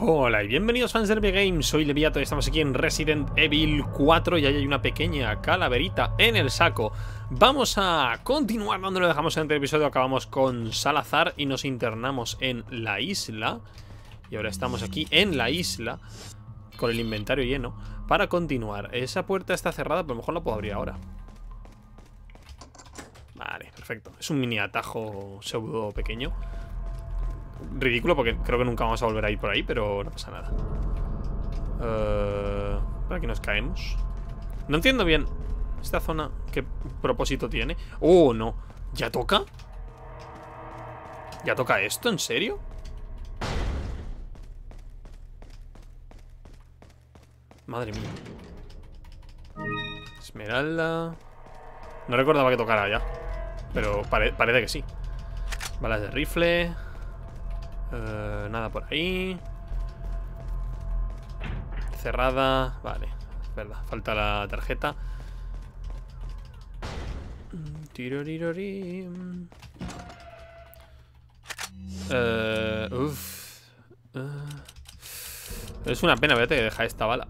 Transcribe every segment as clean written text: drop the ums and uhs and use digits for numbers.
Hola y bienvenidos fans de LevillaGames, soy Leviato y estamos aquí en Resident Evil 4 y ahí hay una pequeña calaverita en el saco. Vamos a continuar donde lo dejamos en el anterior episodio, acabamos con Salazar y nos internamos en la isla. Y ahora estamos aquí en la isla con el inventario lleno para continuar. Esa puerta está cerrada, pero a lo mejor la puedo abrir ahora. Vale, perfecto. Es un mini atajo pseudo pequeño. Ridículo porque creo que nunca vamos a volver a ir por ahí, pero no pasa nada. Por aquí nos caemos. No entiendo bien esta zona, qué propósito tiene. ¡Oh, no! ¿Ya toca? ¿Ya toca esto? ¿En serio? Madre mía. Esmeralda. No recordaba que tocara ya, pero parece que sí. Balas de rifle. Nada por ahí. Cerrada. Vale, es verdad, falta la tarjeta. Es una pena, vete que deja esta bala,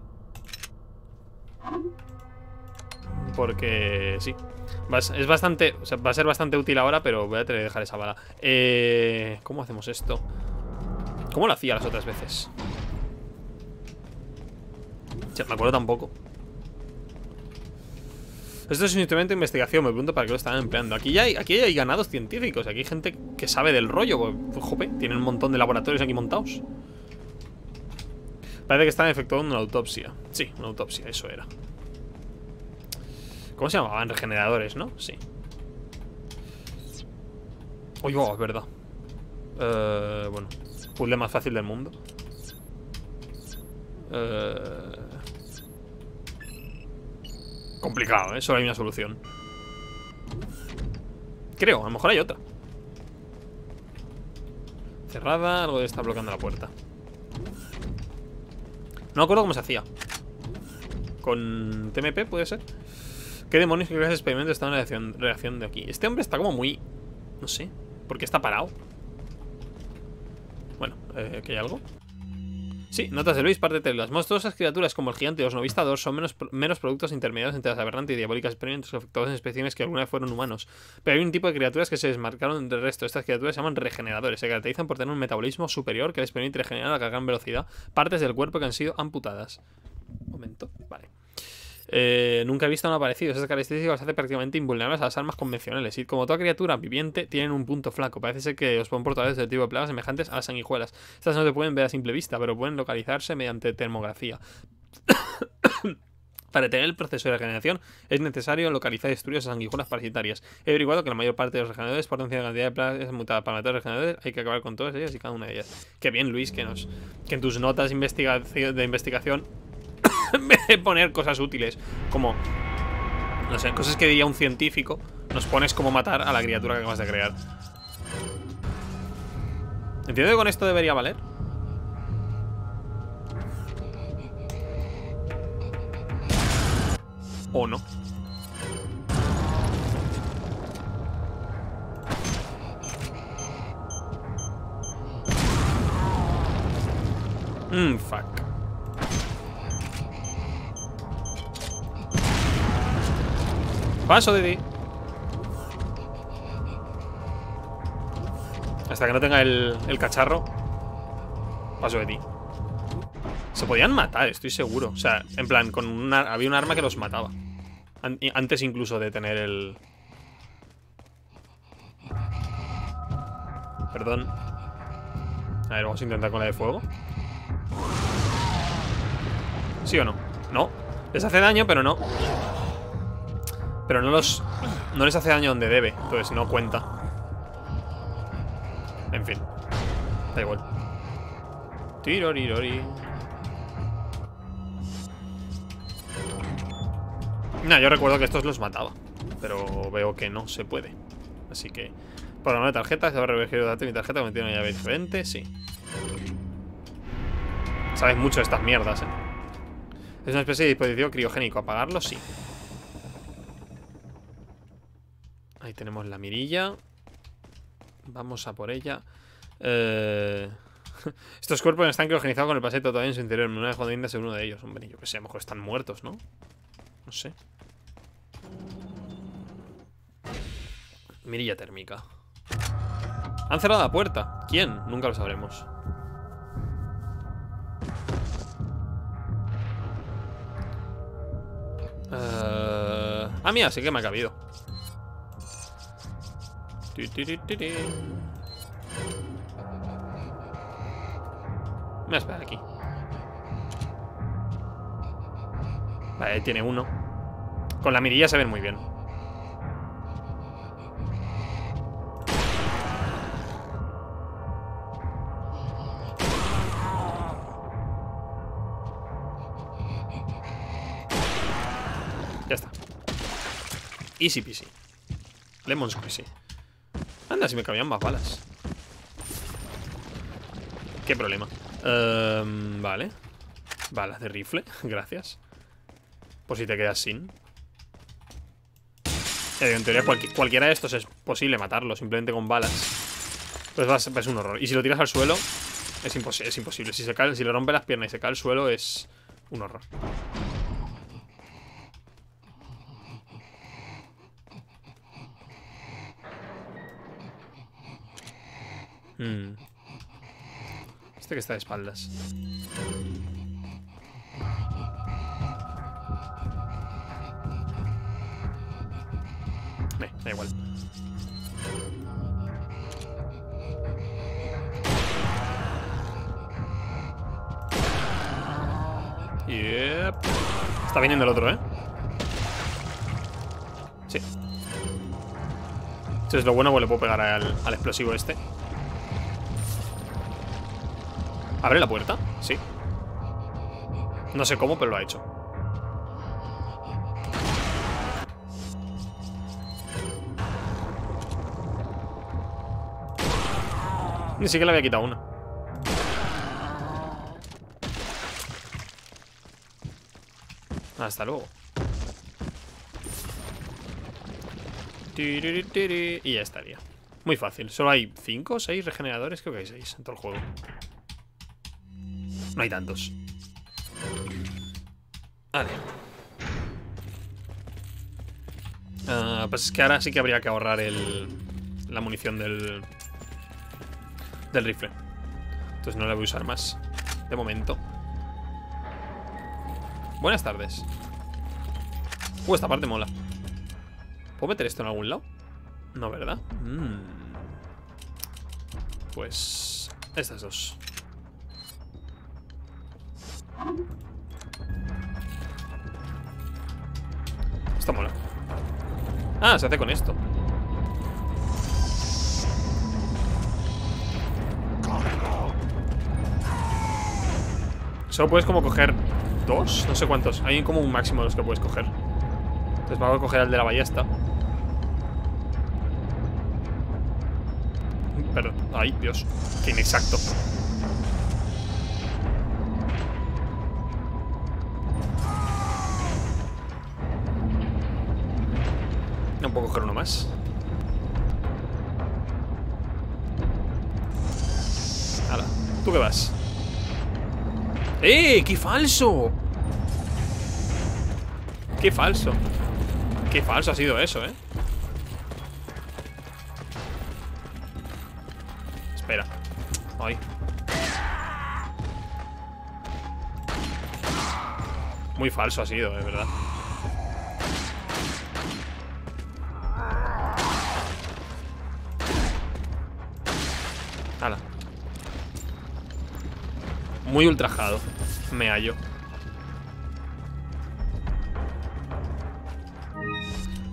porque sí, es bastante, o sea, va a ser bastante útil ahora, pero voy a tener que dejar esa bala. ¿Cómo hacemos esto? ¿Cómo lo hacía las otras veces? Ya, me acuerdo tampoco. Esto es un instrumento de investigación, me pregunto para qué lo están empleando. Aquí hay ganados científicos, aquí hay gente que sabe del rollo. Jope, tienen un montón de laboratorios aquí montados. Parece que están efectuando una autopsia. Sí, una autopsia, eso era. ¿Cómo se llamaban? Regeneradores, ¿no? Sí. Uy, wow, es verdad. Bueno, puzzle más fácil del mundo. Complicado, ¿eh? Solo hay una solución. Creo, a lo mejor hay otra. Cerrada, algo está bloqueando la puerta. No me acuerdo cómo se hacía. ¿Con TMP puede ser? ¿Qué demonios, qué clase de experimento está en reacción de aquí? Este hombre está como muy... No sé, ¿por qué está parado? Bueno, ¿aquí hay algo? Sí, notas de Luis, parte de las monstruosas criaturas como el gigante y los novistadores son menos productos intermediados entre las aberrantes y diabólicas experimentos efectuados en especies que alguna vez fueron humanos. Pero hay un tipo de criaturas que se desmarcaron del resto. Estas criaturas se llaman regeneradores. Se caracterizan por tener un metabolismo superior que les permite regenerar a gran velocidad partes del cuerpo que han sido amputadas. Un momento, vale. Nunca he visto uno parecido. Esas características las hace prácticamente invulnerables a las armas convencionales. Y como toda criatura viviente, tienen un punto flaco. Parece ser que los son portadores del tipo de plagas semejantes a las sanguijuelas. Estas no se pueden ver a simple vista, pero pueden localizarse mediante termografía. Para detener el proceso de regeneración es necesario localizar estudios a sanguijuelas parasitarias. He averiguado que la mayor parte de los regeneradores portan cierta cantidad de plagas mutadas. Para matar a los regeneradores hay que acabar con todas ellas y cada una de ellas. Qué bien, Luis, que en tus notas de investigación... En vez de poner cosas útiles, como, no sé, cosas que diría un científico, nos pones como matar a la criatura que acabas de crear. ¿Entiendes que con esto debería valer? ¿O no? Fuck. Paso de ti. Hasta que no tenga el cacharro. Paso de ti. Se podían matar, estoy seguro. O sea, en plan, con había un arma que los mataba. Antes incluso de tener el... Perdón. A ver, vamos a intentar con la de fuego. ¿Sí o no? No. Les hace daño, pero no. Pero no les hace daño donde debe. Entonces no cuenta. En fin. Da igual. Tirorirori. No, yo recuerdo que estos los mataba, pero veo que no se puede. Así que... Programa de tarjetas. Habrá revergido mi tarjeta que tiene una llave diferente. Sí. Sabes mucho de estas mierdas, eh. Es una especie de dispositivo criogénico. Apagarlo, sí. Ahí tenemos la mirilla. Vamos a por ella. Estos cuerpos están criogenizados con el paseto todavía en su interior. Una vez cuando indas en uno de ellos. Hombre, yo que sé, a lo mejor están muertos, ¿no? No sé. Mirilla térmica. Han cerrado la puerta. ¿Quién? Nunca lo sabremos. Ah, mira, sí que me ha cabido. Me voy a esperar aquí. Vale, tiene uno. Con la mirilla se ven muy bien. Ya está. Easy peasy. Lemon squeezy. Anda, si me cabían más balas. Qué problema. Vale. Balas de rifle, gracias. Por si te quedas sin. En teoría cualquiera de estos es posible matarlo simplemente con balas. Pues es un horror. Y si lo tiras al suelo es imposible. Si le rompe las piernas y se cae al suelo es un horror. Este que está de espaldas. Da igual. Yep. Está viniendo el otro, ¿eh? Sí. Esto es lo bueno, pues le puedo pegar al explosivo este. ¿Abre la puerta? Sí. No sé cómo, pero lo ha hecho. Ni siquiera le había quitado una. Hasta luego. Y ya estaría. Muy fácil. Solo hay 5 o 6 regeneradores. Creo que hay 6 en todo el juego. No hay tantos. Vale. Pues es que ahora sí que habría que ahorrar la munición del rifle. Entonces no la voy a usar más. De momento. Buenas tardes. Esta parte mola. ¿Puedo meter esto en algún lado? No, ¿verdad? Pues estas dos. Está mola. Ah, se hace con esto. Solo puedes como coger dos, no sé cuántos. Hay como un máximo de los que puedes coger. Entonces vamos a coger el de la ballesta. Perdón, ay, Dios. Qué inexacto. No puedo coger uno más. Hala, ¿tú qué vas? ¡Eh! ¡Qué falso! ¡Qué falso! ¡Qué falso ha sido eso, eh! Espera. Ay. Muy falso ha sido, de verdad. Hala. Muy ultrajado. Me hallo.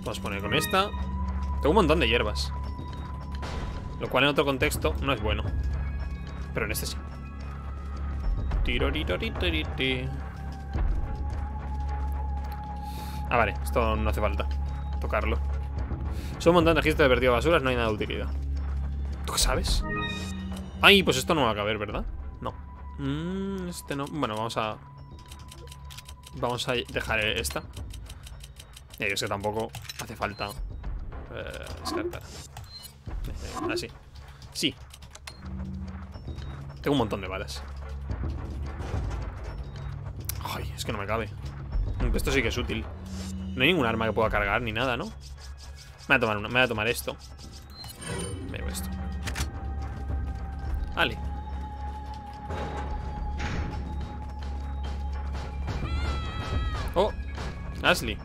Vamos a poner con esta. Tengo un montón de hierbas. Lo cual en otro contexto no es bueno. Pero en este sí. Ah, vale. Esto no hace falta tocarlo. Son un montón de registros de vertido de basuras. No hay nada de utilidad. ¿Tú qué sabes? Ay, pues esto no va a caber, ¿verdad? No. Este no. Bueno, vamos a dejar esta. Y es que tampoco hace falta descartar. Así. Sí. Tengo un montón de balas. Ay, es que no me cabe. Esto sí que es útil. No hay ningún arma que pueda cargar ni nada, ¿no? Me voy a tomar, me voy a tomar esto. Me llevo esto. Vale. Oh, Ashley.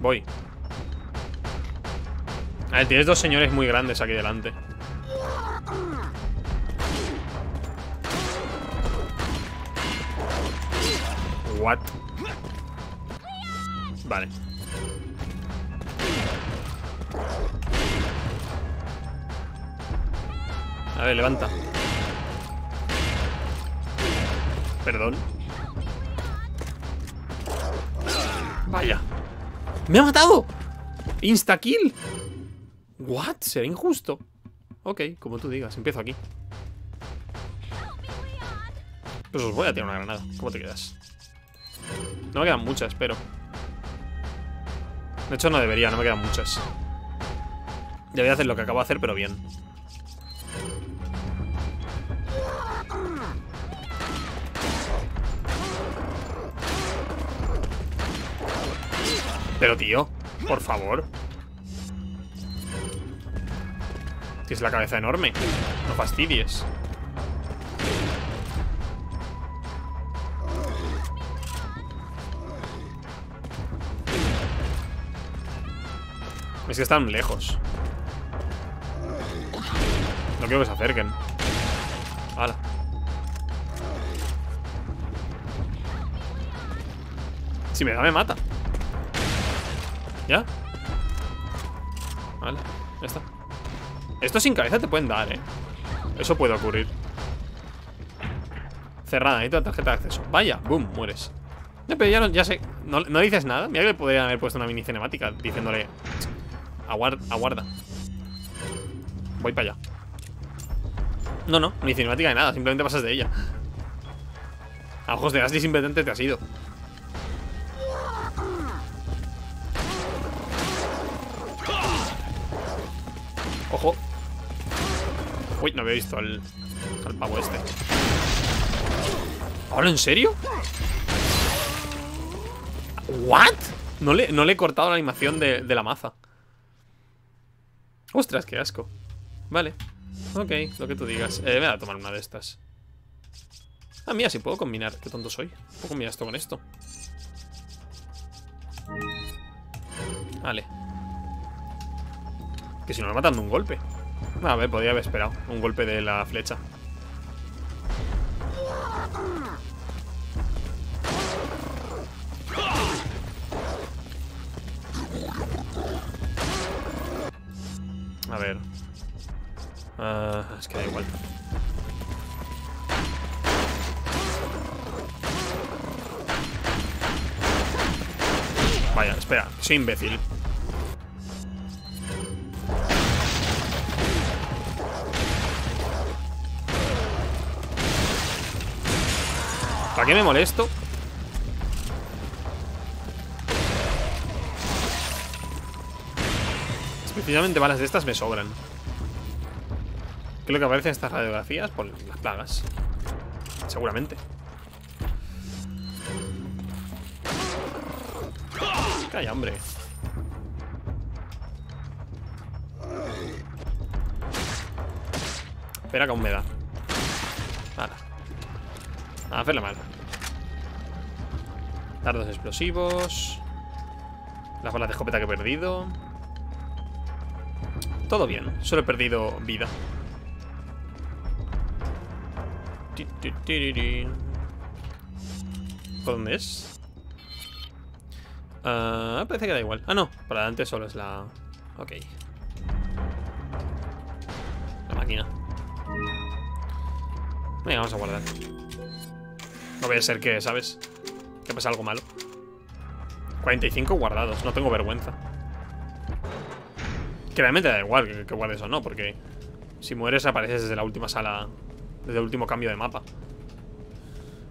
Voy. A ver, tienes dos señores muy grandes aquí delante. What? Vale. A ver, levanta. Perdón. Vaya. ¡Me ha matado! ¡Insta-kill! ¿What? Será injusto. Ok, como tú digas, empiezo aquí. Pues os voy a tirar una granada. ¿Cómo te quedas? No me quedan muchas, pero... De hecho no debería, no me quedan muchas. Debería hacer lo que acabo de hacer, pero bien. Pero tío, por favor. Tienes la cabeza enorme. No fastidies. Es que están lejos. No quiero que se acerquen. Hala. Si me da, me mata. ¿Ya? Vale, ya está. Esto sin cabeza te pueden dar, ¿eh? Eso puede ocurrir. Cerrada, necesito la tarjeta de acceso. Vaya, boom, mueres. No, pero ya, no, ya sé. No, no dices nada. Mira que le podrían haber puesto una mini cinemática diciéndole: aguarda. Voy para allá. No, no, ni cinemática ni nada. Simplemente pasas de ella. A ojos de Ashley simplemente te has ido. Ojo. Uy, no había visto al pavo este. ¿Ahora en serio? ¿What? No le he cortado la animación de la maza. Ostras, qué asco. Vale. Ok, lo que tú digas. Me voy a tomar una de estas. Ah, mira, si puedo combinar. Qué tonto soy. Puedo combinar esto con esto. Vale. Que si no me matan de un golpe. A ver, podría haber esperado. Un golpe de la flecha. A ver. Es que da igual. Vaya, espera, soy imbécil. ¿Para qué me molesto? Especialmente balas de estas me sobran. ¿Qué es lo que aparece en estas radiografías? Por las plagas. Seguramente. Calla, hombre. Espera que aún me da. Nada. A hacerle mal. Dardos explosivos. Las balas de escopeta que he perdido. Todo bien, solo he perdido vida. ¿Por dónde es? Parece que da igual. Ah, no, para adelante solo es la... Ok. La máquina. Venga, vamos a guardar. No vaya a ser que, ¿sabes? Que pasa algo malo. 45 guardados, no tengo vergüenza. Que realmente da igual que guardes o no, porque si mueres apareces desde la última sala, desde el último cambio de mapa.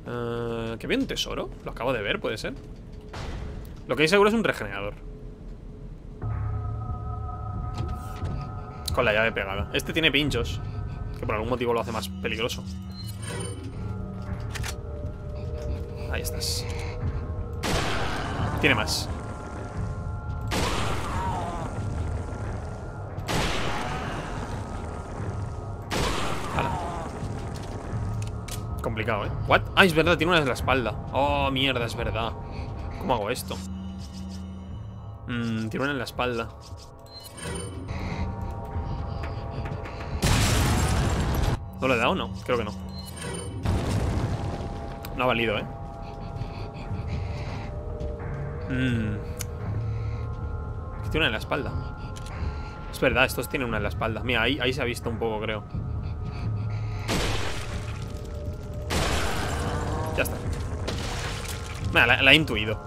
Que había un tesoro, lo acabo de ver, puede ser. Lo que hay seguro es un regenerador. Con la llave pegada. Este tiene pinchos, que por algún motivo lo hace más peligroso. Ahí estás. Tiene más. Complicado, ¿eh? ¿What? Ah, es verdad, tiene una en la espalda. Oh, mierda, es verdad. ¿Cómo hago esto? Tiene una en la espalda. ¿No le he dado o no? Creo que no. No ha valido, ¿eh? Tiene una en la espalda. Es verdad, estos tienen una en la espalda. Mira, ahí se ha visto un poco, creo. Ya está. Mira, la he intuido.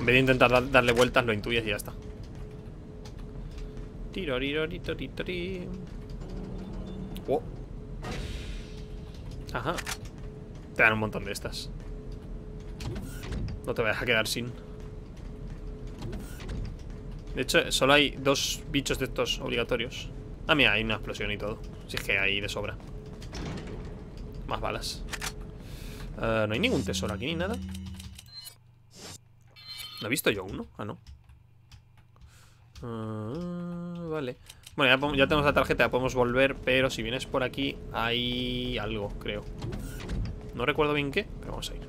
En vez de intentar darle vueltas, lo intuyes y ya está. Tiro. Oh. Ajá. Te dan un montón de estas. No te vayas a quedar sin. De hecho, solo hay dos bichos de estos obligatorios. Ah, mira, hay una explosión y todo. Si es que hay de sobra. Más balas. No hay ningún tesoro aquí ni nada. ¿No he visto yo uno? Ah, no. Vale. Bueno, ya tenemos la tarjeta, ya podemos volver. Pero si vienes por aquí, hay algo, creo. No recuerdo bien qué, pero vamos a ir.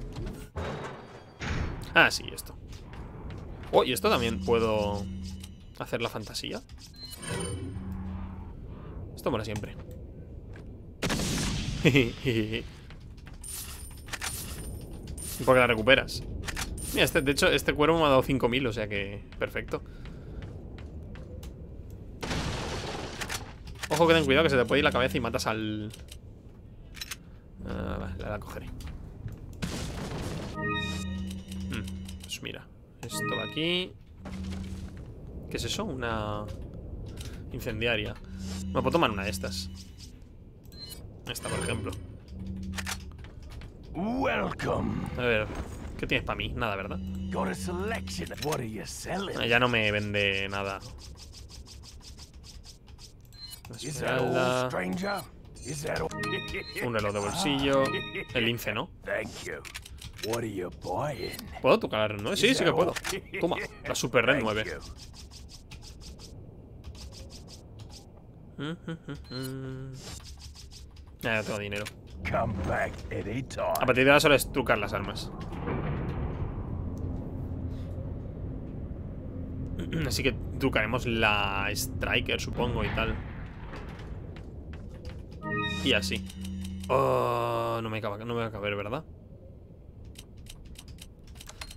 Ah, sí, esto. Oh, y esto también puedo hacer la fantasía. Esto mola siempre. Porque la recuperas. Mira, de hecho, este cuervo me ha dado 5000, o sea que... perfecto. Ojo, que ten cuidado, que se te puede ir la cabeza y matas al... Ah, vale, la cogeré. Pues mira, esto va aquí. ¿Qué es eso? Una... incendiaria. Me puedo tomar una de estas. Esta, por ejemplo. Welcome. A ver, ¿qué tienes para mí? Nada, ¿verdad? Ya no me vende nada. Esmeralda. Un reloj de bolsillo. El lince, ¿no? ¿Puedo tocar? ¿No? Sí, sí que puedo. Toma, la Super Red 9. Ya tengo dinero. A partir de ahora solo es trucar las armas. Así que trucaremos la Striker, supongo, y tal. Y así. Oh, no me va a caber, ¿verdad?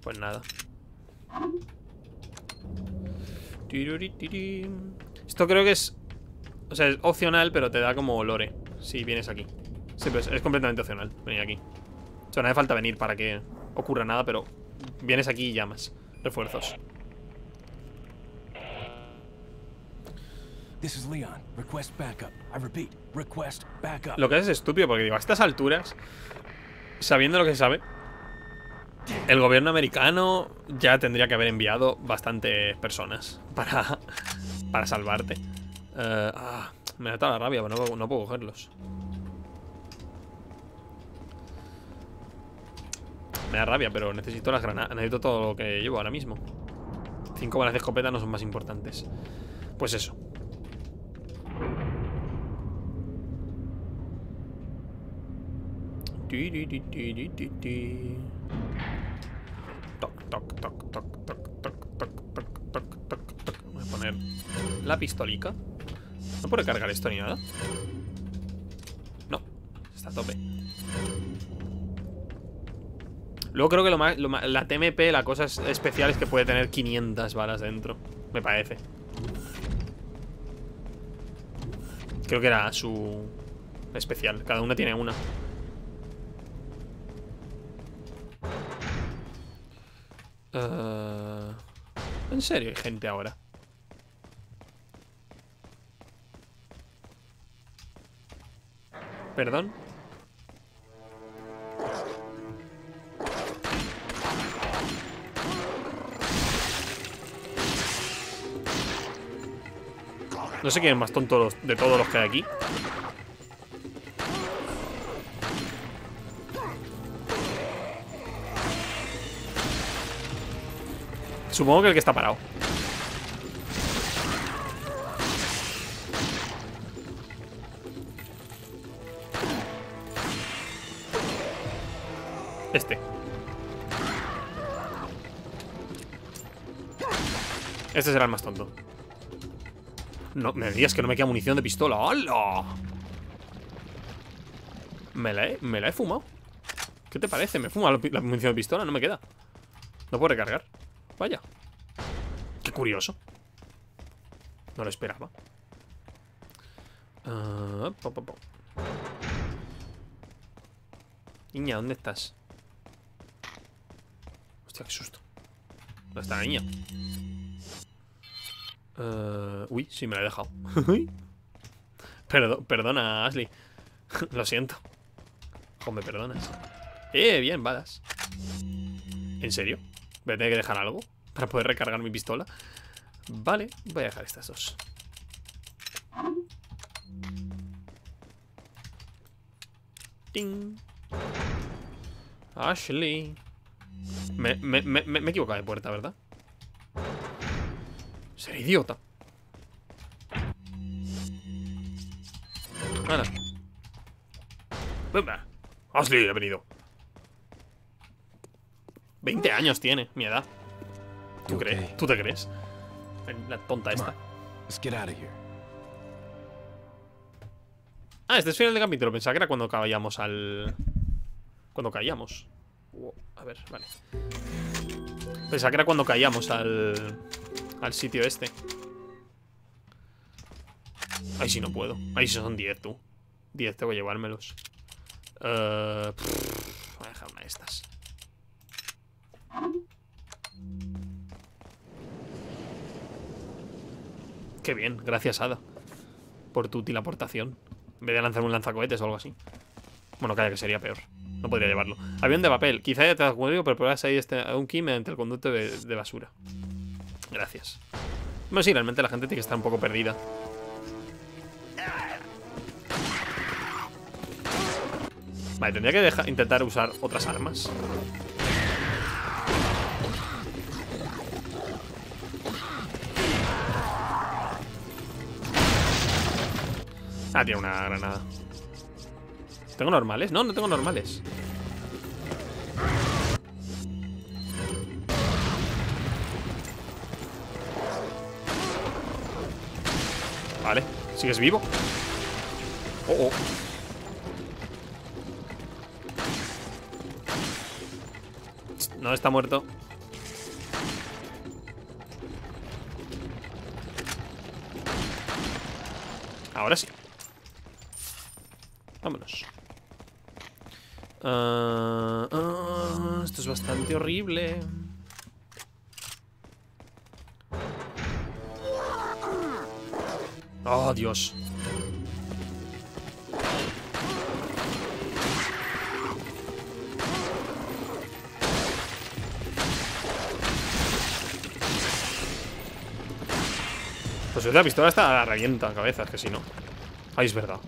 Pues nada. Esto creo que es... o sea, es opcional, pero te da como lore si vienes aquí. Sí, pues es completamente opcional venir aquí. O sea, no hace falta venir para que ocurra nada, pero vienes aquí y llamas refuerzos. Lo que es estúpido, porque digo, a estas alturas, sabiendo lo que se sabe, el gobierno americano ya tendría que haber enviado bastantes personas para salvarte. Me da la rabia, pero no puedo cogerlos. Me da rabia, pero necesito las granadas. Necesito todo lo que llevo ahora mismo. 5 balas de escopeta no son más importantes. Pues eso. Toc, toc, toc, toc, toc, toc, toc, toc, toc, toc, toc. Voy a poner la pistolica. ¿No puedo cargar esto ni nada? No, está a tope. Luego creo que la TMP, la cosa especial es que puede tener 500 balas dentro, me parece. Creo que era su especial, cada una tiene una. ¿En serio hay gente ahora? Perdón. No sé quién es más tonto de todos los que hay aquí. Supongo que el que está parado. Este será el más tonto. No, me digas que no me queda munición de pistola. ¡Hala! Me la he fumado. ¿Qué te parece? Me fuma la munición de pistola, no me queda. No puedo recargar. Vaya. Qué curioso. No lo esperaba. Niña, ¿dónde estás? Hostia, qué susto. ¿Dónde está la niña? Uy, sí, me la he dejado. Perdona, Ashley. Lo siento. Ojo, me perdonas. Bien, balas. ¿En serio? ¿Voy a tener que dejar algo para poder recargar mi pistola? Vale, voy a dejar estas dos. ¡Ting! Ashley. Me he equivocado de puerta, ¿verdad? Ser idiota. Nada. Venga. Ashley ha venido. 20 años tiene, mi edad. ¿Tú crees? ¿Tú te crees? La tonta esta. Ah, este es final del capítulo. Pensaba que era cuando caíamos al... Cuando caíamos. A ver, vale. Pensaba que era cuando caíamos al... Al sitio este. Ahí sí no puedo. Ahí sí son 10, tú. 10 tengo que llevármelos. Voy a dejar una de estas. Qué bien, gracias Ada por tu útil aportación. En vez de lanzarme un lanzacohetes o algo así. Bueno, calla, que sería peor. No podría llevarlo. Avión de papel. Quizá ya te das cuenta, pero podrás salir a un key mediante el conducto de basura. Gracias. Bueno, sí, realmente la gente tiene que estar un poco perdida. Vale, tendría que intentar usar otras armas. Ah, tiene una granada. ¿Tengo normales? No, no tengo normales. Vale, ¿sigues vivo? Oh, oh. No, está muerto. Ahora sí. Vámonos. Esto es bastante horrible. ¡Oh, Dios! Pues la pistola está la revienta cabezas, que si no. Ahí es verdad.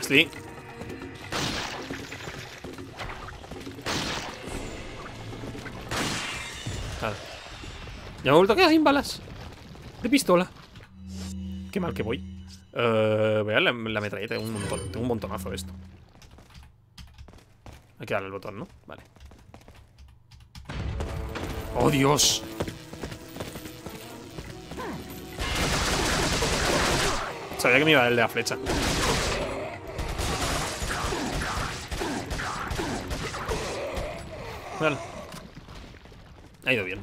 Sí. Claro. Ya me he vuelto a quedar sin balas de pistola. Qué mal que voy. Voy a dar la metralleta. Tengo un montón. Tengo un montonazo de esto. Hay que darle el botón, ¿no? Vale. ¡Oh, Dios! Sabía que me iba a dar el de la flecha. Vale. Ha ido bien.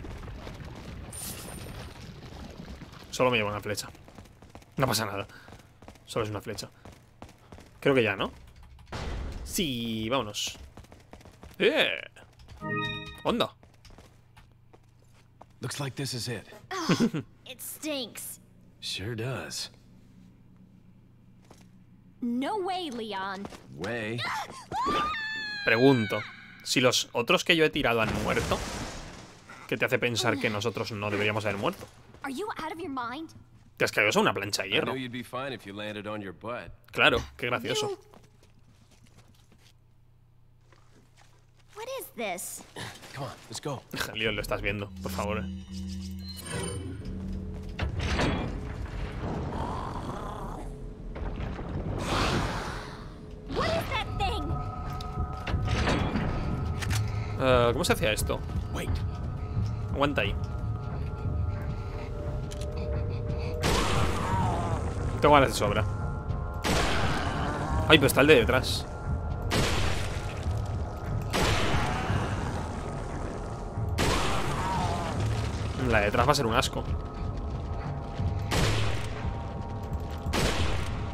Solo me llevo una flecha. No pasa nada. Solo es una flecha. Creo que ya, ¿no? Sí, vámonos. Onda. Looks like this is it. It stinks. Sure does. No way, Leon. Way. Pregunto, si los otros que yo he tirado han muerto, ¿qué te hace pensar que nosotros no deberíamos haber muerto? Te has caído a una plancha de hierro. Claro, qué gracioso. Leon, lo estás viendo, por favor. ¿Cómo se hacía esto? Wait. Aguanta ahí. Tengo ganas de sobra. Ay, pero está el de detrás. La de detrás va a ser un asco.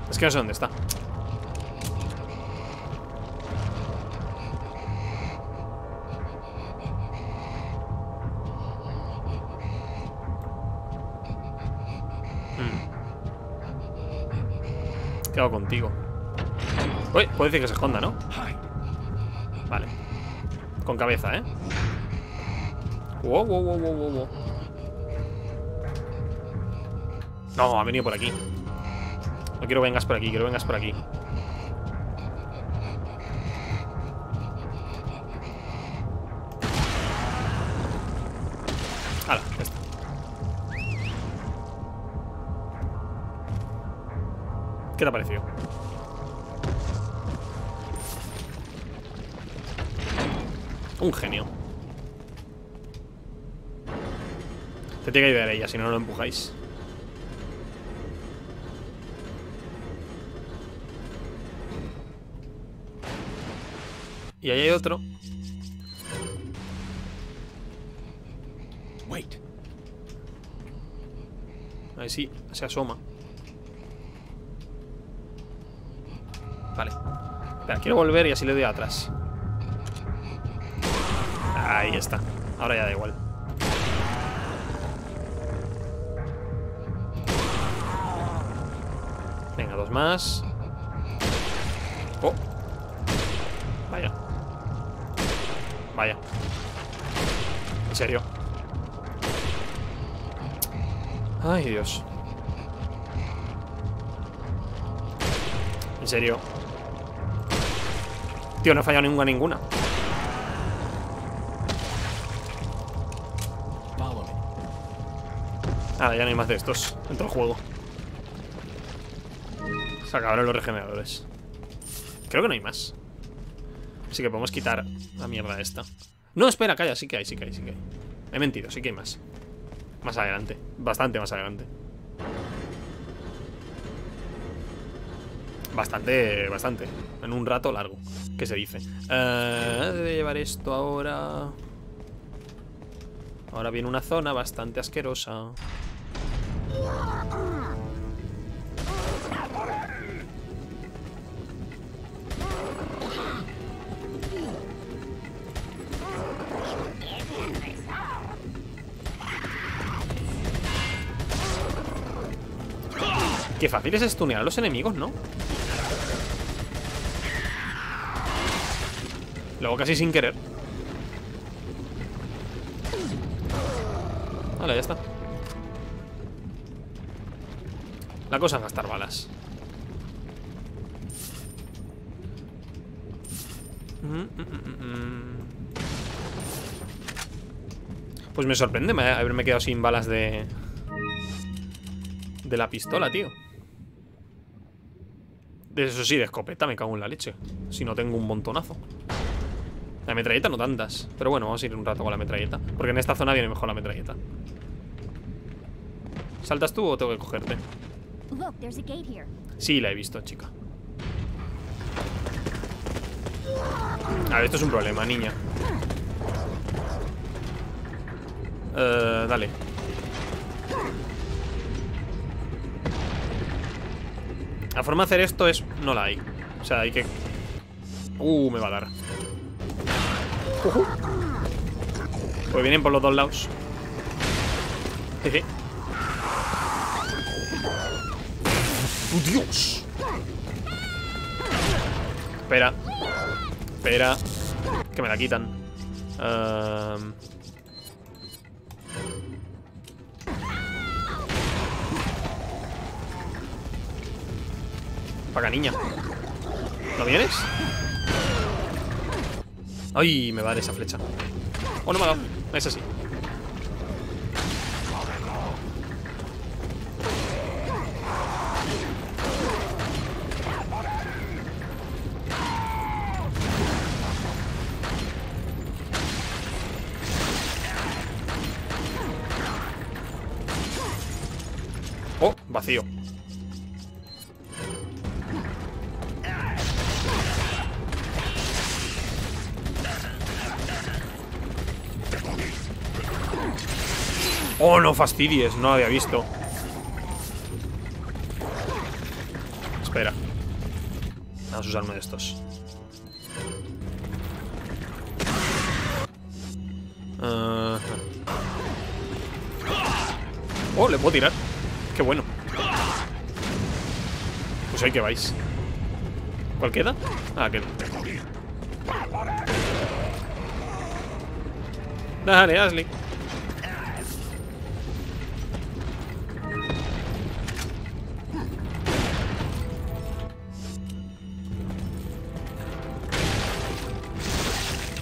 Es que no sé dónde está. ¿Qué hago contigo? Uy, puede decir que se esconda, ¿no? Vale. Con cabeza, ¿eh? Wow, wow, wow, wow, wow. No, ha venido por aquí. No quiero que vengas por aquí, quiero que vengas por aquí. Hala, ya está. ¿Qué te ha parecido? Un genio. Te tiene que ayudar ella, si no, no lo empujáis. Y ahí hay otro. Wait. Ahí sí, se asoma. Vale. Espera, quiero volver y así le doy atrás. Ahí está. Ahora ya da igual. Venga, dos más. Oh. Vaya. Vaya. En serio. Ay, Dios. En serio. Tío, no he fallado ninguna. Nada, ya no hay más de estos en todo el juego. Se acabaron los regeneradores. Creo que no hay más. Así que podemos quitar la mierda esta. No, espera, calla, sí que hay. He mentido, sí que hay más. Más adelante, bastante más adelante. Bastante. En un rato largo, que se dice. Debe llevar esto ahora. Ahora viene una zona bastante asquerosa. Qué fácil es stunear a los enemigos, ¿no? Lo hago casi sin querer. Vale, ya está. La cosa es gastar balas. Pues me sorprende haberme quedado sin balas de la pistola, tío. Eso sí, de escopeta, me cago en la leche. Si no tengo un montonazo. La metralleta no tantas. Pero bueno, vamos a ir un rato con la metralleta, porque en esta zona viene mejor la metralleta. ¿Saltas tú o tengo que cogerte? Sí, la he visto, chica. A ver, esto es un problema, niña. Dale. La forma de hacer esto es... no la hay. O sea, hay que... me va a dar. Pues vienen por los dos lados. Jeje. ¡Oh, Dios! Espera. Espera. Que me la quitan. Paga, niña. ¿No vienes? Ay, me va a dar esa flecha. Oh, no me ha dado. Es así. Oh, vacío. Oh, no fastidies, no había visto. Espera. Vamos a usar uno de estos. Oh, le puedo tirar. Qué bueno. Pues ahí que vais. ¿Cuál queda? Ah, aquel. Dale, Ashley.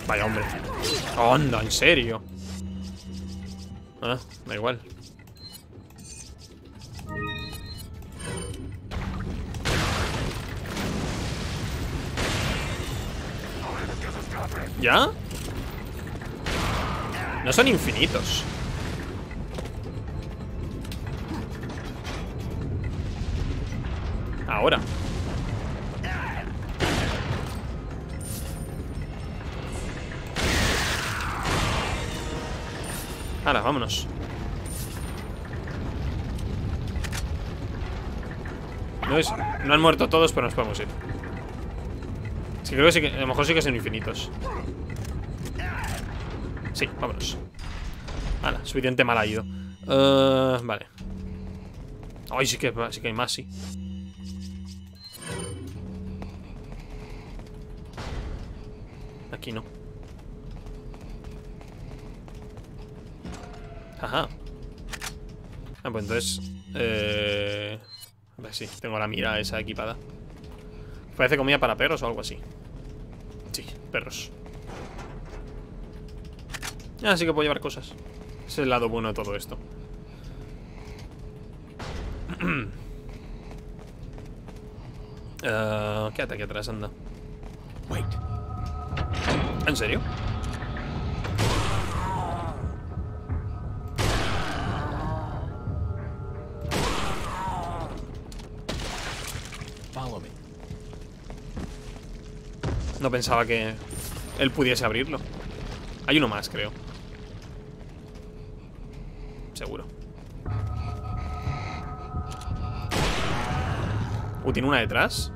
Vaya, hombre. Onda, en serio. Ah, da igual. ¿Ya? No son infinitos. Ahora. Ahora, vámonos. No han muerto todos, pero nos podemos ir. Es que creo que, sí que a lo mejor sí que son infinitos. Sí, vámonos. Ahora, suficiente mal ha ido. Vale. Ay, sí que hay más, sí. Aquí no. Ajá. Ah, pues entonces. A ver, sí, tengo la mira esa equipada. Parece comida para perros o algo así. Sí, perros. Ah, sí que puedo llevar cosas. Es el lado bueno de todo esto. Quédate aquí atrás, anda. Wait. ¿En serio? No pensaba que él pudiese abrirlo. Hay uno más, creo. Seguro. ¿Tiene una detrás?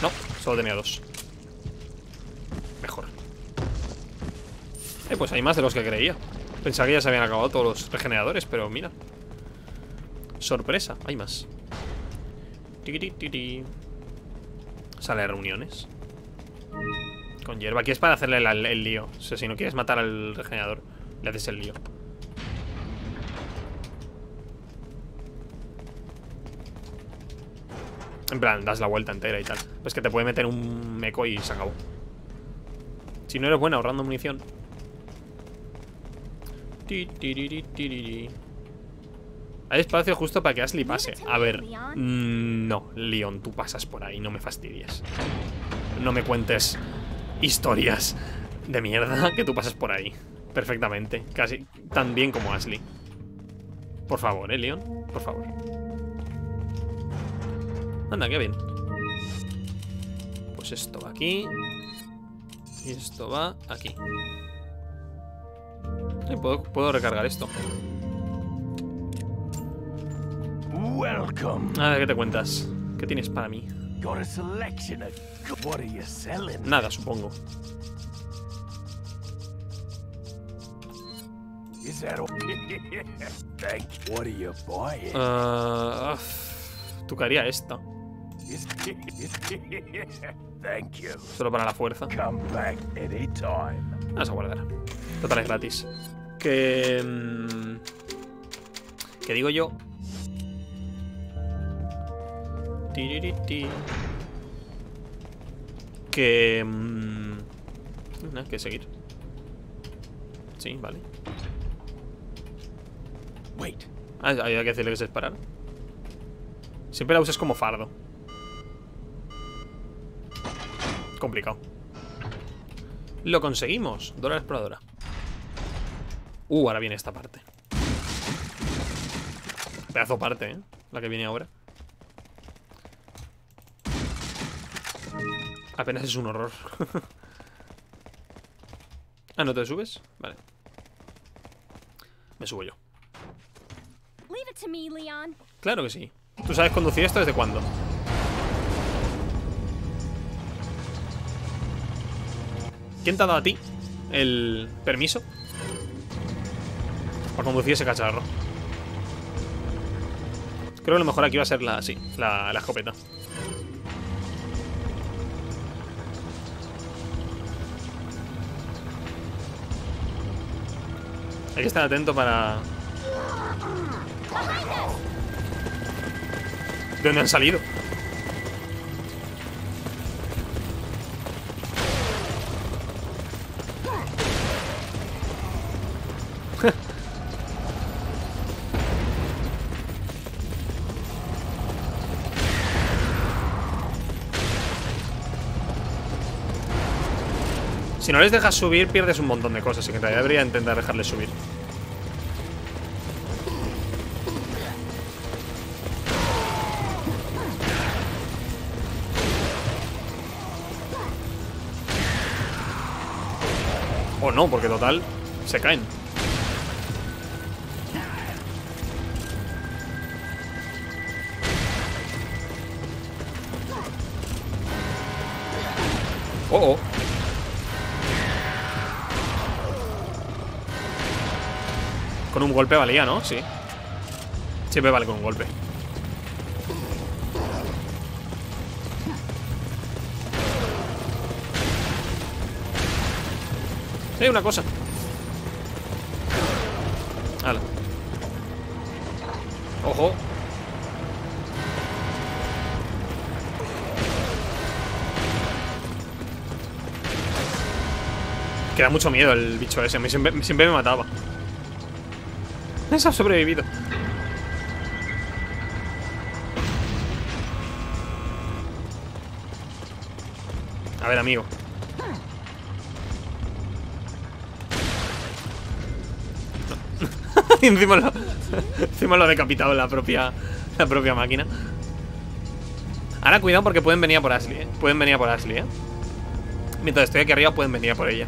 No, solo tenía dos. Mejor. Pues hay más de los que creía. Pensaba que ya se habían acabado todos los regeneradores, pero mira. Sorpresa, hay más. Tiritiri. Sale de reuniones. Con hierba. Aquí es para hacerle el lío. O sea, si no quieres matar al regenerador, le haces el lío. En plan, das la vuelta entera y tal. Pues que te puede meter un meco y se acabó. Si no eres buena ahorrando munición. Hay espacio justo para que Ashley pase. A ver, no, Leon, tú pasas por ahí, no me fastidies. No me cuentes historias de mierda, que tú pasas por ahí perfectamente, casi tan bien como Ashley. Por favor, Leon, por favor. Anda, qué bien. Pues esto va aquí. Y esto va aquí. ¿Puedo recargar esto? A ver, ¿qué te cuentas? ¿Qué tienes para mí? Nada, supongo. ¿Tú qué harías esta? Solo para la fuerza. Vamos a guardar. Total es gratis. Que digo yo. Que nada, que seguir. Sí, vale. Wait. Ah, había que decirle que se disparara. Siempre la usas como fardo. Complicado. Lo conseguimos. Dora la exploradora. Ahora viene esta parte. Pedazo parte, ¿eh? La que viene ahora. Apenas es un horror. Ah, ¿no te subes? Vale. Me subo yo. Claro que sí. ¿Tú sabes conducir esto desde cuándo? ¿Quién te ha dado a ti el permiso para conducir ese cacharro? Creo que lo mejor aquí va a ser la... sí, la escopeta. Hay que estar atento para... ¿De dónde han salido? Si no les dejas subir, pierdes un montón de cosas. Así que en realidad debería intentar dejarles subir. O no, porque total, se caen. Oh, oh. Con un golpe valía, ¿no? Sí. Siempre vale con un golpe. Hay una cosa. Ala. Ojo. Que da mucho miedo el bicho ese. A mí siempre me mataba. Ese ha sobrevivido. A ver, amigo. Encima lo ha decapitado la propia máquina. Ahora cuidado porque pueden venir a por Ashley, ¿eh? Pueden venir a por Ashley, ¿eh? Mientras estoy aquí arriba pueden venir a por ella.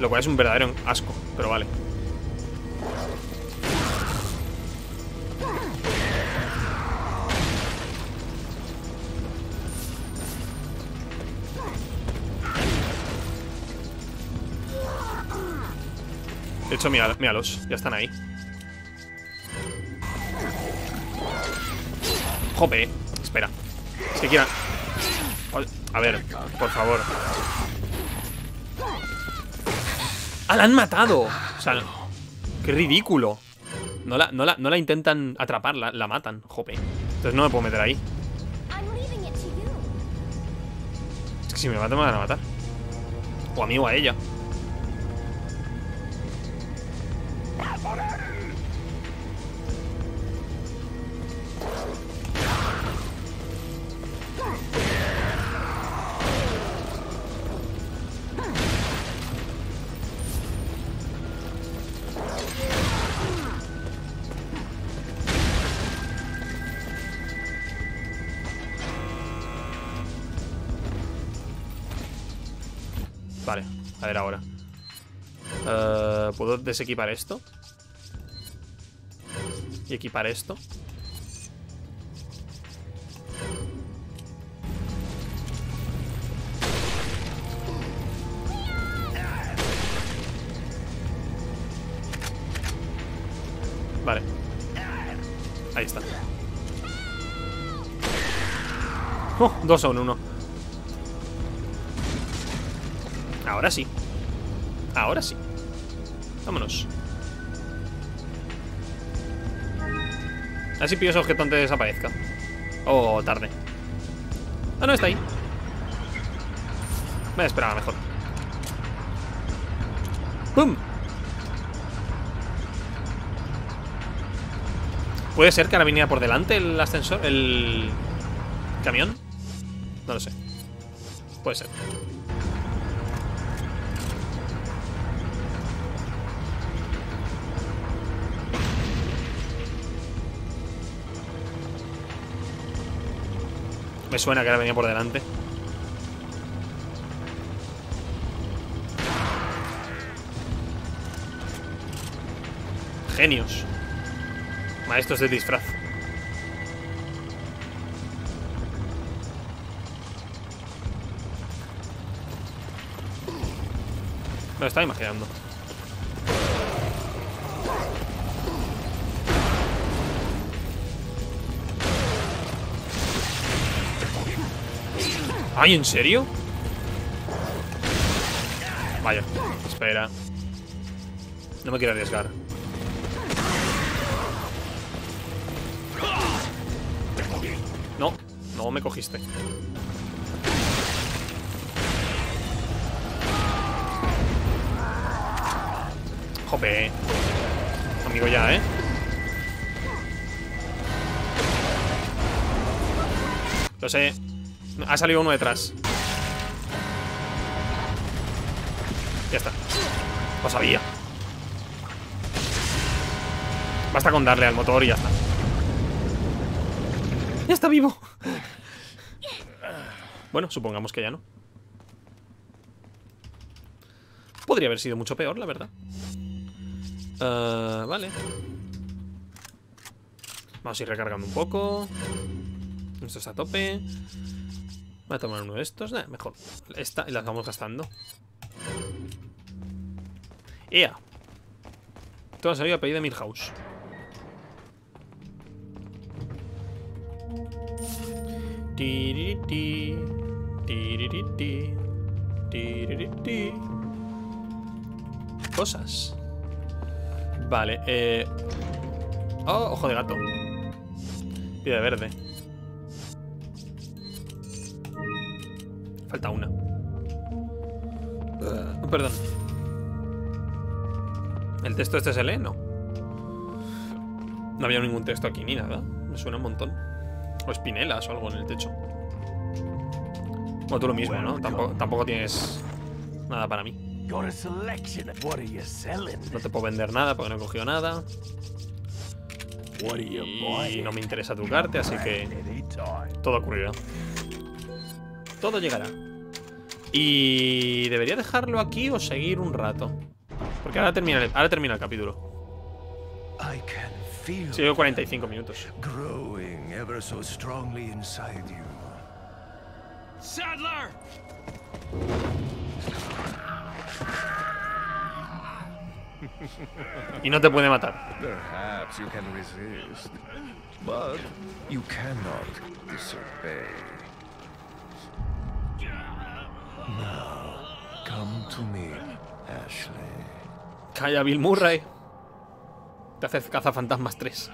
Lo cual es un verdadero asco, pero vale. De hecho, míralos, ya están ahí. Jope, espera. Es que quiera. A ver, por favor. ¡Ah, la han matado! O sea, qué ridículo. No la intentan atrapar, la matan. Jope. Entonces no me puedo meter ahí. Es que si me matan, me van a matar. O a mí o a ella. Vale, a ver ahora. ¿Puedo desequipar esto? Y equipar esto. Vale. Ahí está. Dos a uno. Ahora sí. Ahora sí. Vámonos. Así pillo ese objeto antes de desaparezca. Oh, tarde. Ah, no, está ahí. Me esperaba mejor. ¡Pum! ¿Puede ser que ahora viniera por delante el ascensor? ¿El camión? No lo sé. Puede ser. Me suena que ahora venía por delante. Genios. Maestros de disfraz. Me lo estaba imaginando. ¿Ay, en serio? Vaya, espera. No me quiero arriesgar. No, no me cogiste. Jope. Amigo ya, ¿eh? Lo sé. Ha salido uno detrás. Ya está. Lo sabía. Basta con darle al motor y ya está. ¡Ya está vivo! Bueno, supongamos que ya no. Podría haber sido mucho peor, la verdad. Vale. Vamos a ir recargando un poco. Esto está a tope. Voy a tomar uno de estos. Nah, mejor. Esta y las vamos gastando. ¡Ea! Todo ha salido a pedido de Milhouse. Tiririti. Tiririti. Tiririti. Cosas. Vale, oh, ojo de gato. Piedra verde. Falta una. Perdón. ¿El texto este se lee? No. No había ningún texto aquí ni nada. Me suena un montón. O espinelas o algo en el techo. Bueno, tú lo mismo, ¿no? Tampoco tienes nada para mí. No te puedo vender nada porque no he cogido nada. Y no me interesa tu carta, así que todo ocurrirá. Todo llegará. Y debería dejarlo aquí o seguir un rato. Porque ahora termina el capítulo. Se llevo 45 minutos. Saddler. Y no te puede matar. Perhaps you can resist, but you cannot disobey. Now, come to me, Ashley. Calla, Bill Murray. Te haces Cazafantasmas 3.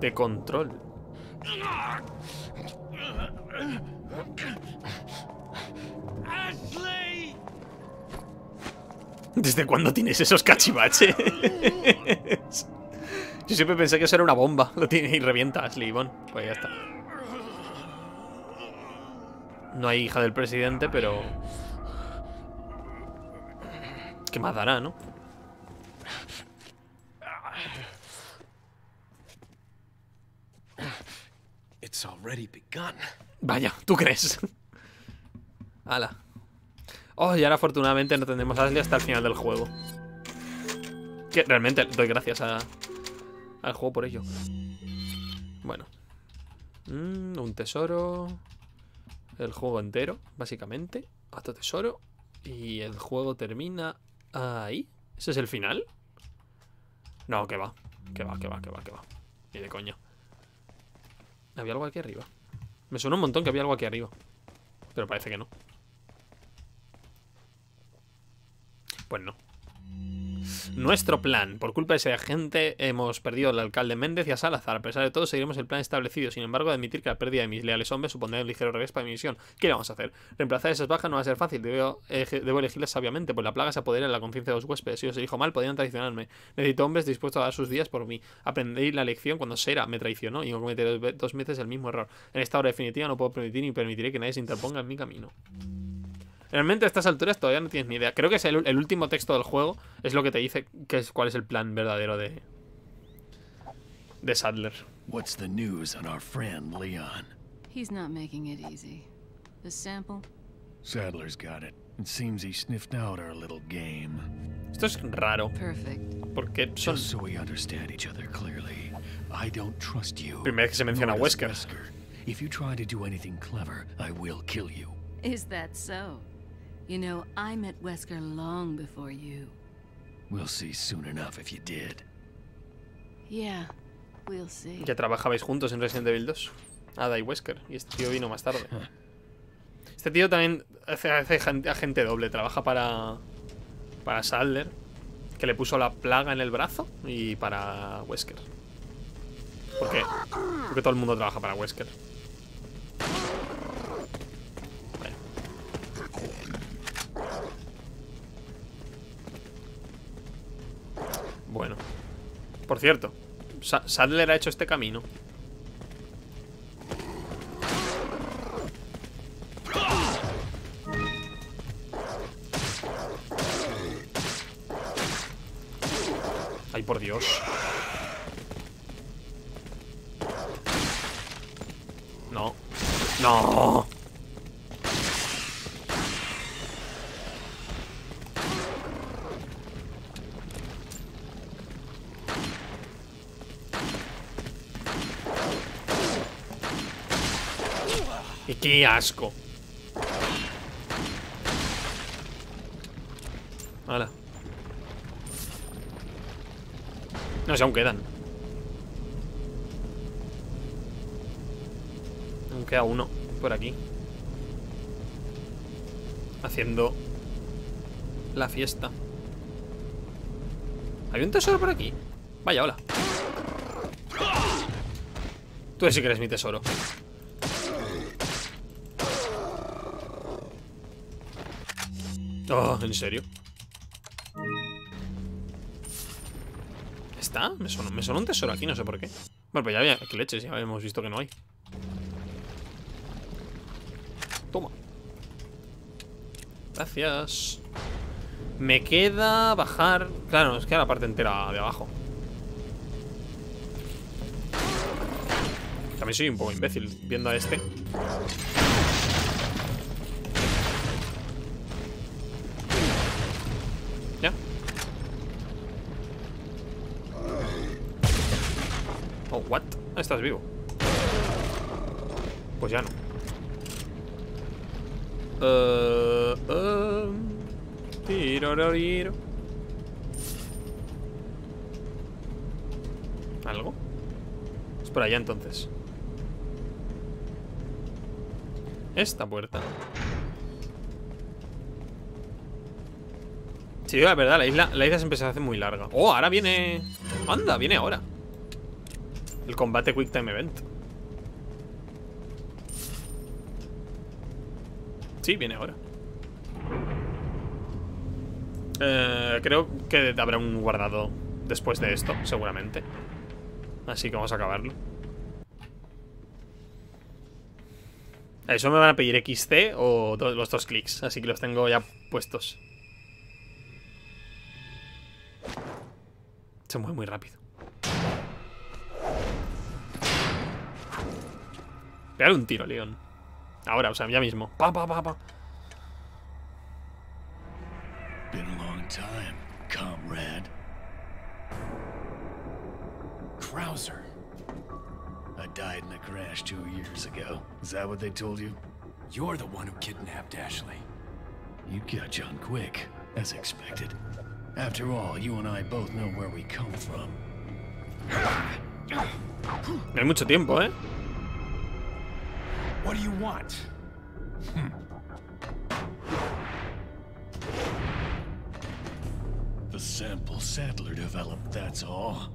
De control. Ashley. ¿Desde cuándo tienes esos cachivaches? Yo siempre pensé que eso era una bomba. Lo tiene y revienta Ashley Yvonne. Pues ya está. No hay hija del presidente, pero... ¿Qué más dará, no? It's already begun. Vaya, ¿tú crees? Ala. Oh, y ahora afortunadamente no tendremos a Ashley hasta el final del juego. Que realmente doy gracias a... al juego por ello. Bueno. Un tesoro. El juego entero, básicamente. Otro tesoro. Y el juego termina ahí. ¿Ese es el final? No, que va. Que va, que va, que va, que va. Ni de coña. Había algo aquí arriba. Me suena un montón que había algo aquí arriba, pero parece que no. Pues no. Nuestro plan. Por culpa de ese agente hemos perdido al alcalde Méndez y a Salazar. A pesar de todo, seguiremos el plan establecido. Sin embargo, admitir que la pérdida de mis leales hombres supondrá un ligero regreso para mi misión. ¿Qué le vamos a hacer? Reemplazar esas bajas no va a ser fácil. Debo elegirlas sabiamente, pues la plaga se apodera de la conciencia de los huéspedes. Si os elijo mal, podrían traicionarme. Necesito hombres dispuestos a dar sus días por mí. Aprendí la lección cuando Sera me traicionó y no cometí 2 veces el mismo error. En esta hora definitiva no puedo permitir ni permitiré que nadie se interponga en mi camino. Realmente a estas alturas todavía no tienes ni idea. Creo que es el último texto del juego. Es lo que te dice que es, cuál es el plan verdadero de Saddler. What's the news on our friend Leon? He's not making it easy. The sample? Saddler's got it. It seems he sniffed out our little game. Esto es raro. Perfect. Porque son... Just so we understand each other clearly. I don't trust you. Primera vez que se menciona a Wesker. If you try to do anything clever, I will kill you. Is that so? You know, I met Wesker long before you. We'll see soon enough if you did. Yeah, we'll see. Ya trabajabais juntos en Resident Evil 2. Ada y Wesker. Y este tío vino más tarde. Este tío también hace agente doble. Trabaja para Saddler, que le puso la plaga en el brazo, y para Wesker. ¿Por qué? Porque todo el mundo trabaja para Wesker. Bueno, por cierto, Saddler ha hecho este camino. Ay, por Dios. No, no. ¡Qué asco! Hala. No, si aún quedan. Aún queda uno por aquí. Haciendo la fiesta. ¿Hay un tesoro por aquí? Vaya, hola. Tú sí que eres mi tesoro. Oh, ¿en serio? ¿Está? Me sonó un tesoro aquí, no sé por qué. Bueno, pues ya había... ¿Qué leches? Ya hemos visto que no hay. Toma. Gracias. Me queda bajar... Claro, nos queda la parte entera de abajo. También soy un poco imbécil viendo a este. ¿Estás vivo? Pues ya no. Tiro. ¿Algo? Es por allá entonces. Esta puerta. Sí, la verdad, la isla se empezó a hacer muy larga. ¡Oh! Ahora viene... ¡Anda! Viene ahora. El combate Quick Time Event. Sí, viene ahora. Creo que habrá un guardado después de esto, seguramente. Así que vamos a acabarlo. A eso me van a pedir XT o los 2 clics. Así que los tengo ya puestos. Se mueve muy rápido. Pegar un tiro, León. Ahora, o sea, ya mismo. Pa, pa, pa, pa. Been a long time, comrade. Krauser. I died in a crash 2 years ago. Is that what they told you? You're the one who kidnapped Ashley. You got John quick, as expected. After all, you and I both know where we come from. No hay mucho tiempo, ¿eh? What do you want? The sample Saddler developed, that's all.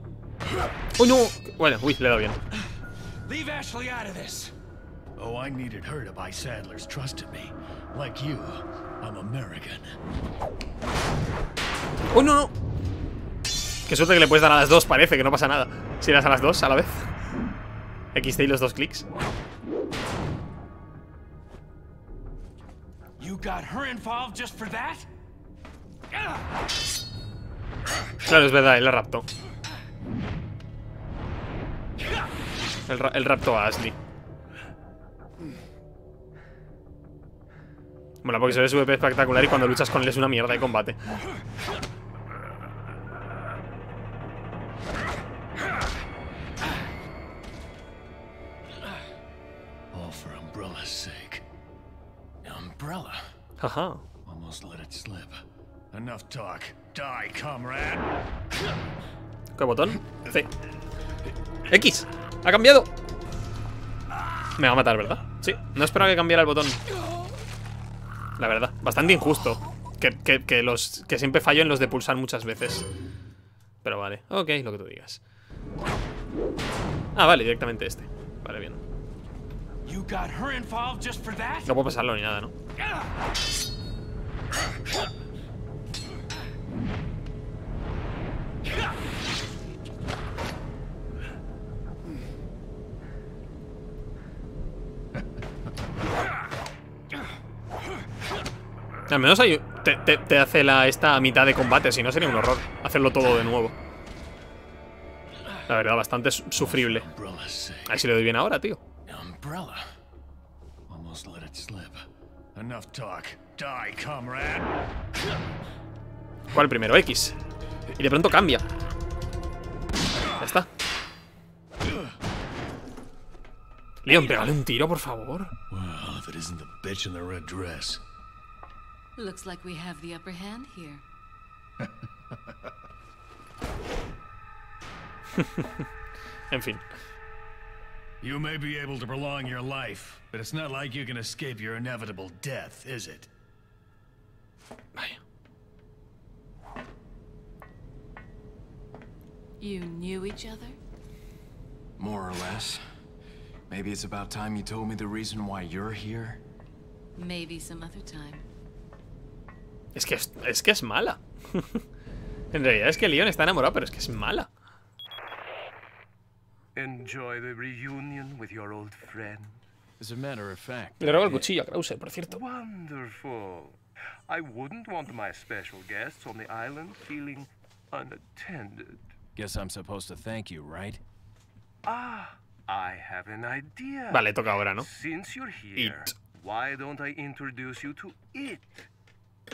Oh no. Bueno, uy, le da bien. Leave Ashley out of this. Oh, I needed her to buy Saddler's trust in me. Like you, I'm American. Oh no. Qué suerte que le puedes dar a las dos, parece que no pasa nada. Si le das a las dos a la vez. XT y los dos clics. You got her involved just for that? Claro, es verdad, él la raptó. Él raptó a Ashley. Bueno, porque se ve su VP espectacular y cuando luchas con él es una mierda de combate. All for Umbrella's sake. Umbrella. Haha. Almost let it slip. Enough talk. Die, comrade. ¿Qué botón? C. X. Ha cambiado. Me va a matar, ¿verdad? Sí. No esperaba que cambiara el botón. La verdad, bastante injusto que siempre fallo en los de pulsar muchas veces. Pero vale, ok, lo que tú digas. Ah, vale, directamente este. Vale, bien. No puedo pasarlo ni nada, ¿no? Al menos ahí te hace esta mitad de combate, si no sería un horror hacerlo todo de nuevo. La verdad, bastante sufrible. A ver si le doy bien ahora, tío. ¿Cuál primero? X. Y de pronto cambia. Ya está. Leon, pégale un tiro, por favor. Looks like we have the upper hand here. En fin. You may be able to prolong your life, but it's not like you can escape your inevitable death, is it? Vaya. You knew each other? More or less. Maybe it's about time you told me the reason why you're here. Maybe some other time. Es que es mala. En realidad es que Leon está enamorado, pero es que es mala. Le robo el cuchillo a Krauser, por cierto. Vale, toca ahora, ¿no?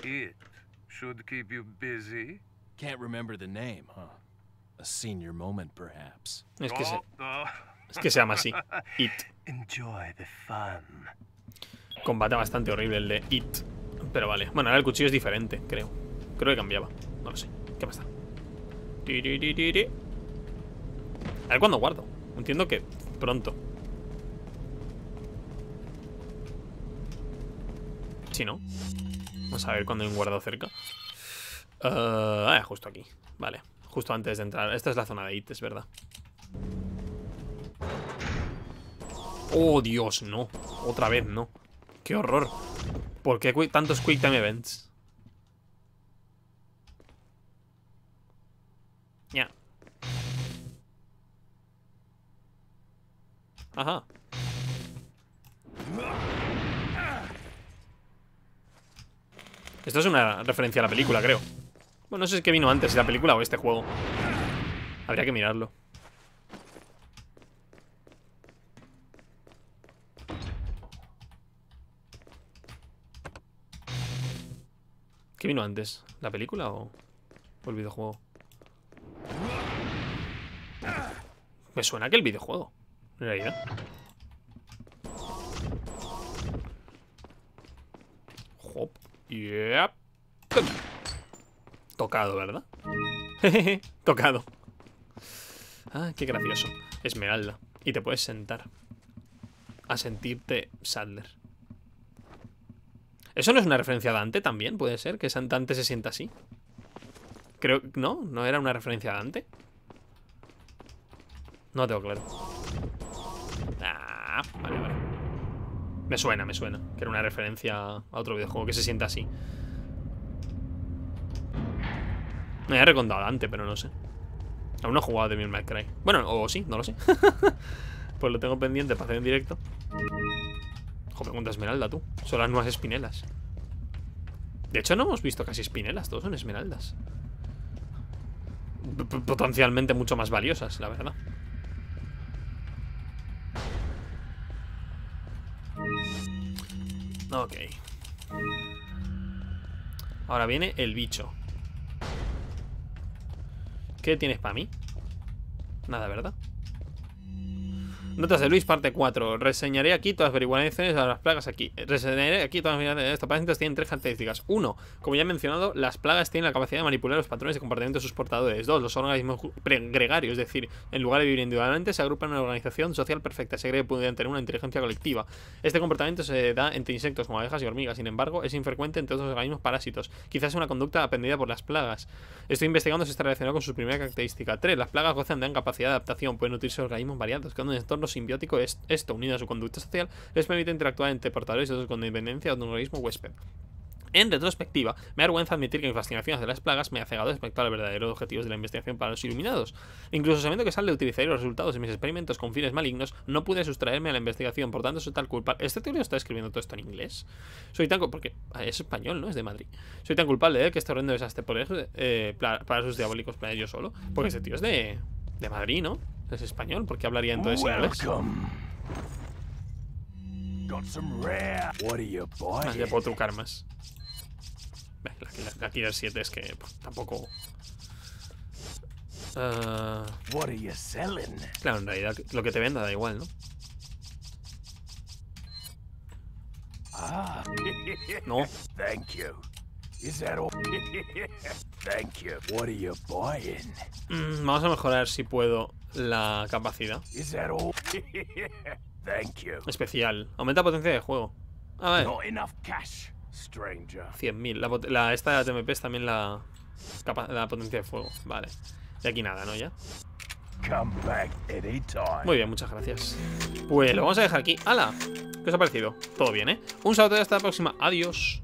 Eat. It should keep you busy. Can't remember the name, huh? A senior moment, perhaps. Es que se llama así. Eat. Enjoy the fun. Combate bastante horrible el de Eat. Pero vale. Bueno, ahora el cuchillo es diferente, creo. Creo que cambiaba. No lo sé. ¿Qué pasa? A ver cuándo guardo. Entiendo que pronto. ¿Sí, no? Vamos a ver cuando hay un guardado cerca. Justo aquí. Vale, justo antes de entrar. Esta es la zona de Eat, es verdad. Oh, Dios, no. Otra vez no. Qué horror. ¿Por qué tantos Quick Time Events? Ya. Ajá. Esto es una referencia a la película, creo. Bueno, no sé si es que vino antes, si la película o este juego. Habría que mirarlo. ¿Qué vino antes? ¿La película o el videojuego? Me suena que el videojuego, en realidad. Hop. Yep. Tocado, ¿verdad? Jejeje, tocado. Ah, qué gracioso. Esmeralda. Y te puedes sentar a sentirte Saddler. ¿Eso no es una referencia a Dante también? ¿Puede ser? ¿Que Dante se sienta así? Creo... ¿No? ¿No era una referencia a Dante? No tengo claro. Ah, vale, vale. Me suena que era una referencia a otro videojuego que se sienta así. Me había recordado a Dante, pero no sé. Aún no he jugado a Devil May Cry. Bueno, o sí, no lo sé. Pues lo tengo pendiente para hacer en directo. Ojo, pregunta Esmeralda, tú. Son las nuevas espinelas. De hecho, no hemos visto casi espinelas. Todos son esmeraldas. Potencialmente mucho más valiosas, la verdad. Ok. Ahora viene el bicho. ¿Qué tienes para mí? Nada, ¿verdad? Notas de Luis, parte 4. Reseñaré aquí todas las averiguaciones de las plagas aquí. Reseñaré aquí todas las averiguaciones de estas pacientes. Tienen tres características. 1. Como ya he mencionado, las plagas tienen la capacidad de manipular los patrones de comportamiento de sus portadores. 2. Los organismos gregarios, es decir, en lugar de vivir individualmente, se agrupan en una organización social perfecta. Se cree que pueden tener una inteligencia colectiva. Este comportamiento se da entre insectos como abejas y hormigas. Sin embargo, es infrecuente entre otros organismos parásitos. Quizás es una conducta aprendida por las plagas. Estoy investigando si está relacionado con su primera característica. 3. Las plagas gozan de gran capacidad de adaptación. Pueden nutrirse de organismos variados, creando un entorno simbiótico. Esto, unido a su conducta social, les permite interactuar entre portadores y otros con independencia de un organismo huésped. En retrospectiva, me avergüenza admitir que mis fascinaciones de las plagas me ha cegado respecto a los verdaderos objetivos de la investigación para los iluminados. Incluso sabiendo que Saddler utilizaría los resultados de mis experimentos con fines malignos, no pude sustraerme a la investigación, por tanto soy tal culpable. Este tío está escribiendo todo esto en inglés. Soy tan culpable, porque es español, ¿no? Es de Madrid. Soy tan culpable de él que está horrendo desastre por él, para sus diabólicos planes yo solo. Porque este tío es de Madrid, ¿no? Es español, ¿por qué hablaría entonces inglés? Ah, ya puedo trucar más. La Killer 7 es que tampoco... claro, en realidad lo que te venda da igual, ¿no? No. Vamos a mejorar si puedo la capacidad. Especial. Aumenta la potencia de juego. A ver. 100.000. Esta de la TMP es también la potencia de fuego. Vale. Y aquí nada, ¿no? Ya. Muy bien, muchas gracias. Pues lo vamos a dejar aquí. ¡Hala! ¿Qué os ha parecido? Todo bien, ¿eh? Un saludo y hasta la próxima. Adiós.